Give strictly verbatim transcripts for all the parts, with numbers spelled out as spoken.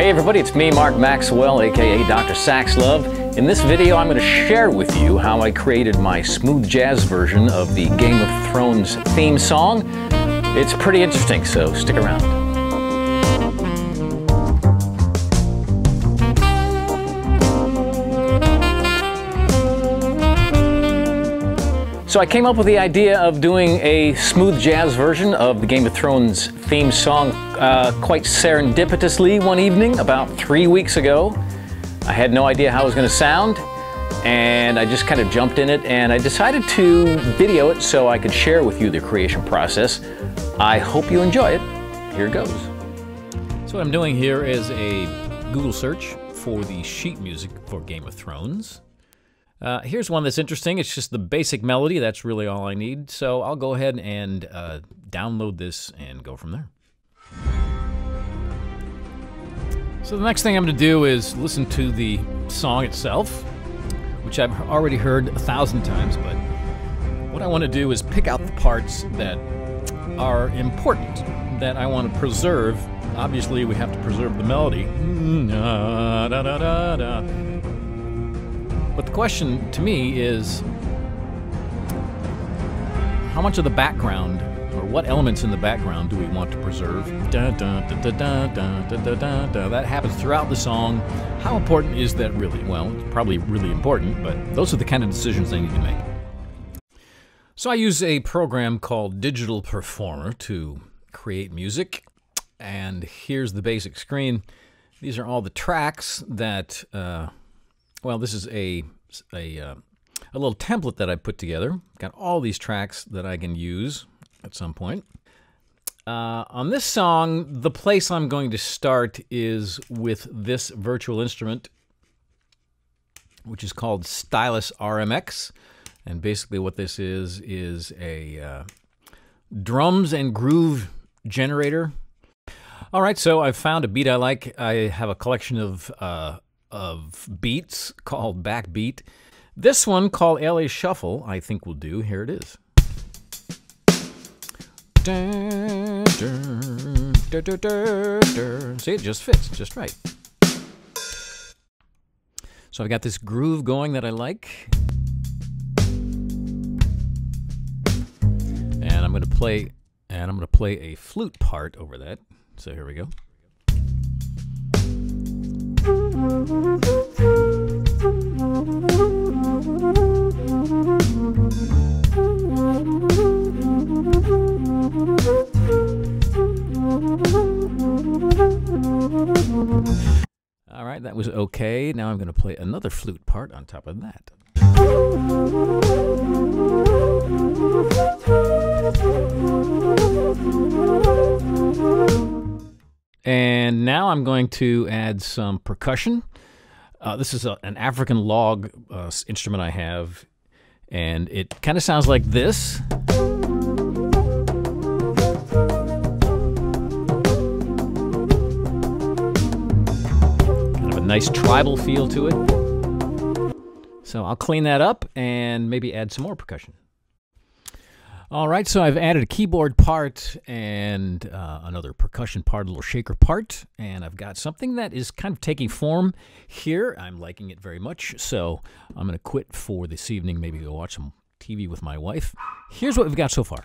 Hey everybody, it's me, Mark Maxwell, aka Doctor SaxLove. In this video, I'm going to share with you how I created my smooth jazz version of the Game of Thrones theme song. It's pretty interesting, so stick around. So I came up with the idea of doing a smooth jazz version of the Game of Thrones theme song uh, quite serendipitously one evening about three weeks ago. I had no idea how it was going to sound, and I just kind of jumped in it, and I decided to video it so I could share with you the creation process. I hope you enjoy it. Here it goes. So what I'm doing here is a Google search for the sheet music for Game of Thrones. Uh, here's one that's interesting. It's just the basic melody. That's really all I need. So I'll go ahead and uh, download this and go from there. So the next thing I'm going to do is listen to the song itself, which I've already heard a thousand times, but what I want to do is pick out the parts that are important, that I want to preserve. Obviously, we have to preserve the melody. Da, da, da, da, da. But the question to me is, how much of the background, or what elements in the background do we want to preserve? Dun, dun, dun, dun, dun, dun, dun, dun, dun. That happens throughout the song. How important is that really? Well, it's probably really important, but those are the kind of decisions I need to make. So I use a program called Digital Performer to create music, and here's the basic screen. These are all the tracks that... Uh, Well, this is a, a, uh, a little template that I put together. Got all these tracks that I can use at some point. Uh, on this song, the place I'm going to start is with this virtual instrument, which is called Stylus R M X. And basically what this is, is a uh, drums and groove generator. All right, so I've found a beat I like. I have a collection of... Uh, of beats called Backbeat. This one called L A Shuffle I think will do. Here it is. See, it just fits just right. So I've got this groove going that I like. And I'm going to play and I'm going to play a flute part over that. So here we go. All right, that was okay. Now I'm going to play another flute part on top of that. And now I'm going to add some percussion. Uh, this is a, an African log uh, instrument I have, and it kind of sounds like this. Kind of a nice tribal feel to it. So I'll clean that up and maybe add some more percussion. All right, so I've added a keyboard part and uh, another percussion part, a little shaker part, and I've got something that is kind of taking form here. I'm liking it very much, so I'm going to quit for this evening, maybe go watch some T V with my wife. Here's what we've got so far.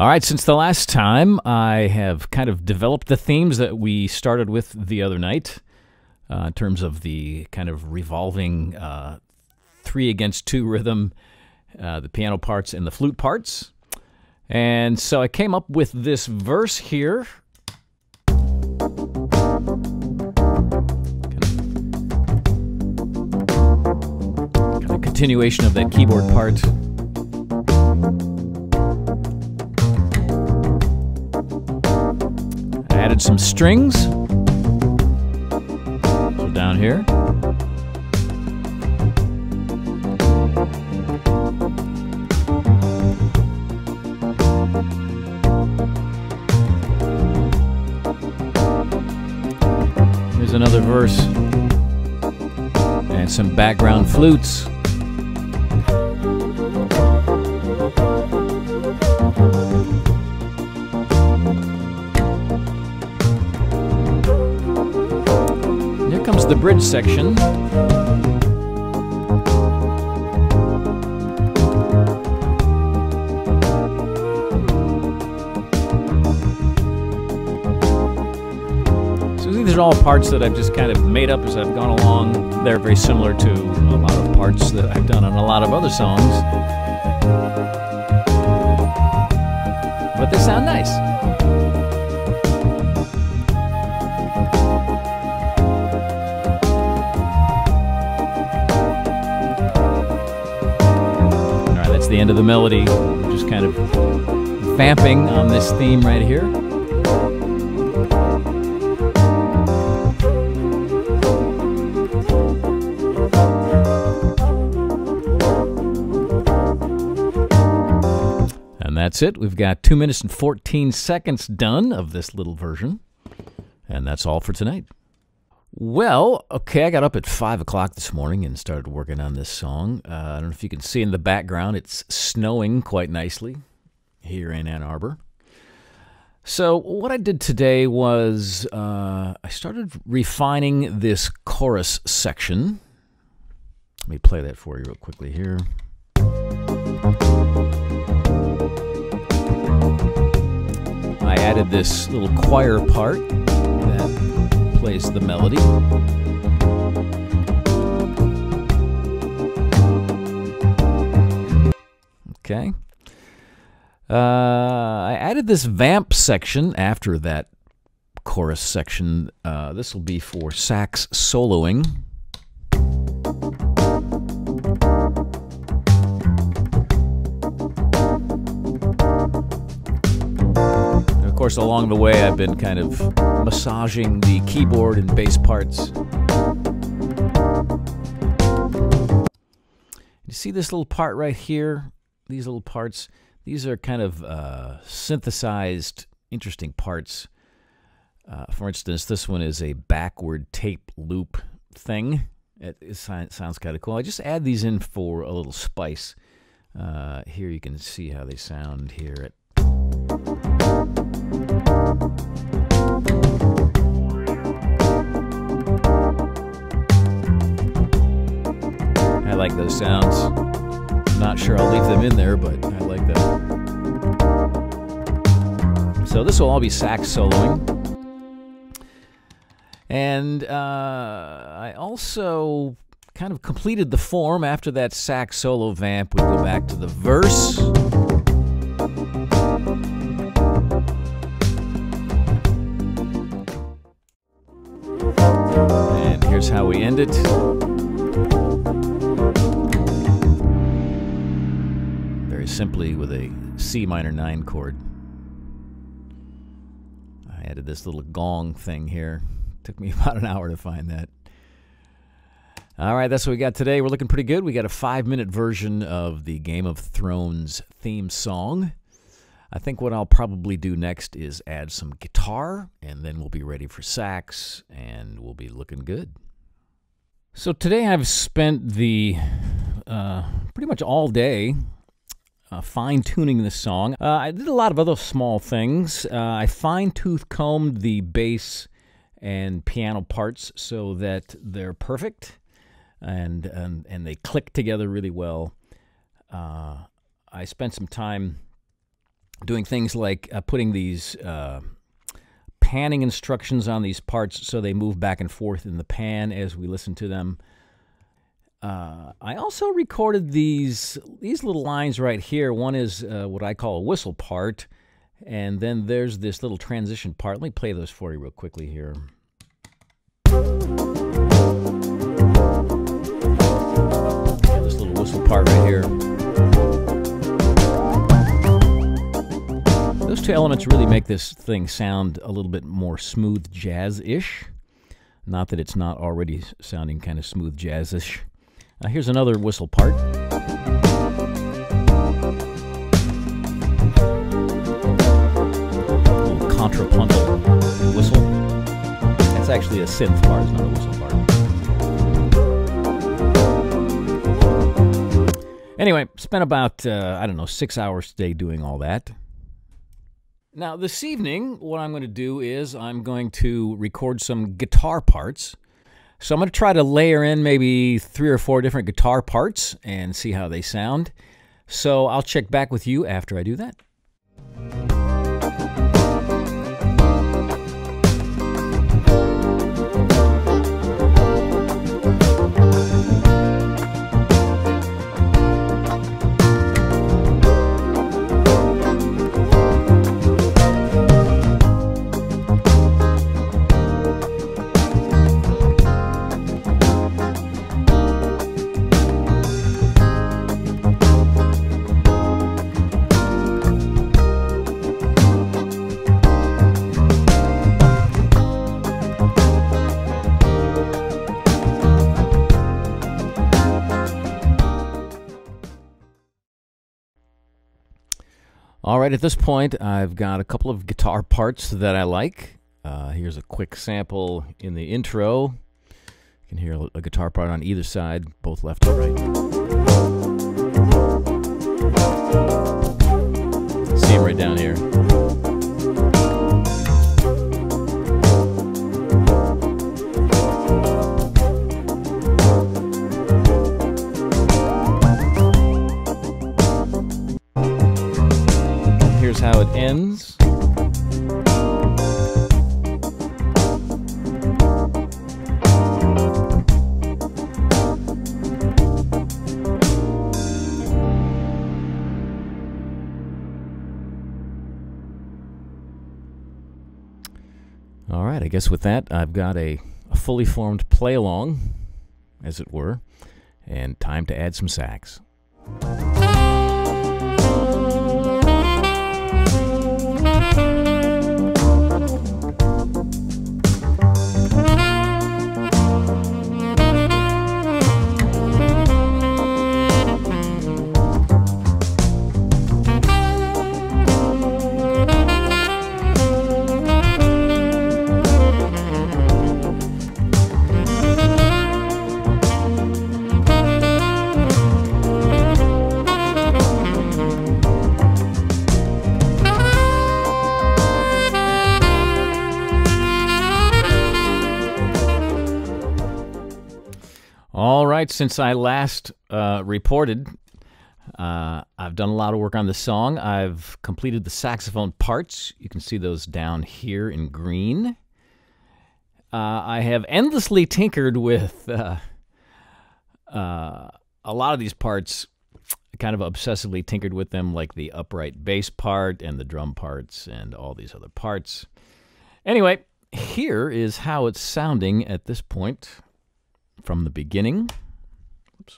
All right, since the last time, I have kind of developed the themes that we started with the other night uh, in terms of the kind of revolving uh, three against two rhythm, uh, the piano parts and the flute parts. And so I came up with this verse here. Kind of continuation of that keyboard part. Added some strings, so down here, reverse, and some background flutes. Here comes the bridge section. All parts that I've just kind of made up as I've gone along. They're very similar to a lot of parts that I've done on a lot of other songs, but they sound nice. All right, that's the end of the melody. We're just kind of vamping on this theme right here. That's it. We've got two minutes and fourteen seconds done of this little version. And that's all for tonight. Well, okay, I got up at five o'clock this morning and started working on this song. Uh, I don't know if you can see in the background, it's snowing quite nicely here in Ann Arbor. So what I did today was uh, I started refining this chorus section. Let me play that for you real quickly here. I added this little choir part that plays the melody. Okay. Uh, I added this vamp section after that chorus section. Uh, this will be for sax soloing. Of course, along the way, I've been kind of massaging the keyboard and bass parts. You see this little part right here? These little parts, these are kind of uh, synthesized, interesting parts. Uh, for instance, this one is a backward tape loop thing. It, it sounds kind of cool. I just add these in for a little spice. Uh, here you can see how they sound here at I like those sounds. I'm not sure I'll leave them in there, but I like them. So this will all be sax soloing. And uh, I also kind of completed the form. After that sax solo vamp, we go back to the verse. And here's how we end it. Very simply with a C minor nine chord. I added this little gong thing here. Took me about an hour to find that. All right, that's what we got today. We're looking pretty good. We got a five minute version of the Game of Thrones theme song. I think what I'll probably do next is add some guitar, and then we'll be ready for sax, and we'll be looking good. So today I've spent the uh, pretty much all day uh, fine-tuning this song. Uh, I did a lot of other small things. Uh, I fine-tooth combed the bass and piano parts so that they're perfect, and, and, and they click together really well. Uh, I spent some time doing things like uh, putting these uh, panning instructions on these parts so they move back and forth in the pan as we listen to them. Uh, I also recorded these these little lines right here. One is uh, what I call a whistle part, and then there's this little transition part. Let me play those for you real quickly here. This little whistle part right here. Those two elements really make this thing sound a little bit more smooth jazz-ish. Not that it's not already sounding kind of smooth jazz-ish. Uh, here's another whistle part. A little contrapuntal whistle. That's actually a synth bar, it's not a whistle bar. Anyway, spent about, uh, I don't know, six hours today doing all that. Now, this evening, what I'm going to do is I'm going to record some guitar parts. So I'm going to try to layer in maybe three or four different guitar parts and see how they sound. So I'll check back with you after I do that. All right, at this point, I've got a couple of guitar parts that I like. Uh, here's a quick sample in the intro. You can hear a guitar part on either side, both left and right. Same right down here. How it ends. All right, I guess with that, I've got a, a fully formed play along, as it were, and time to add some sax. Since I last uh, reported, uh, I've done a lot of work on this song. I've completed the saxophone parts. You can see those down here in green. Uh, I have endlessly tinkered with uh, uh, a lot of these parts, kind of obsessively tinkered with them, like the upright bass part and the drum parts and all these other parts. Anyway, here is how it's sounding at this point from the beginning. Oops.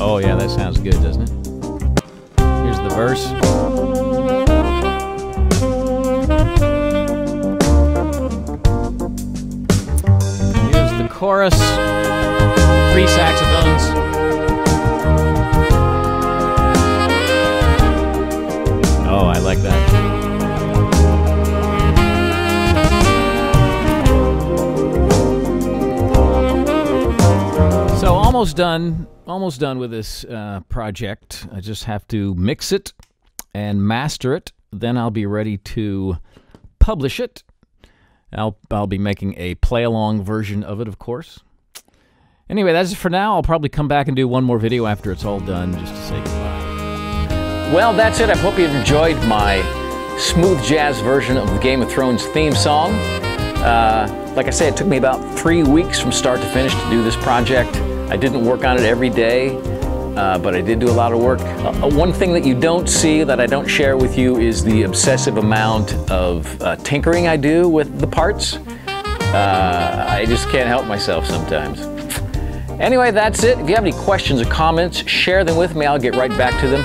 Oh yeah, that sounds good, doesn't it? Here's the verse. Here's the chorus. Three saxophones. Oh, I like that. So almost done, almost done with this uh, project. I just have to mix it and master it. Then I'll be ready to publish it. I'll, I'll be making a play-along version of it, of course. Anyway, that's it for now. I'll probably come back and do one more video after it's all done, just to say goodbye. Well, that's it. I hope you've enjoyed my smooth jazz version of the Game of Thrones theme song. Uh, like I said, it took me about three weeks from start to finish to do this project. I didn't work on it every day, uh, but I did do a lot of work. Uh, one thing that you don't see, that I don't share with you, is the obsessive amount of uh, tinkering I do with the parts. Uh, I just can't help myself sometimes. Anyway, that's it. If you have any questions or comments, share them with me. I'll get right back to them.